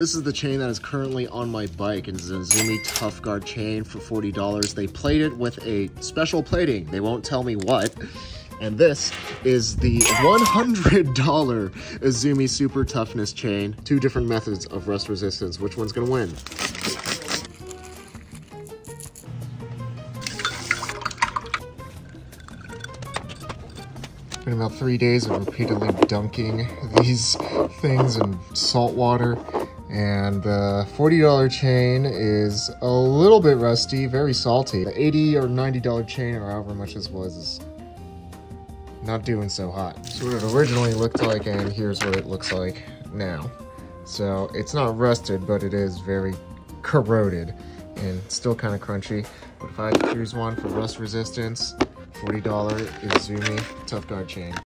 This is the chain that is currently on my bike, and it's an Izumi Tough Guard chain for $40. They plate it with a special plating. They won't tell me what. And this is the $100 Izumi Super Toughness chain. Two different methods of rust resistance. Which one's gonna win? Been about 3 days of repeatedly dunking these things in salt water. And the $40 chain is a little bit rusty, very salty. The $80 or $90 chain, or however much this was, is not doing so hot. So what it originally looked like, and here's what it looks like now. So it's not rusted, but it is very corroded and still kind of crunchy. But if I choose one for rust resistance, $40 Izumi Tough Guard chain.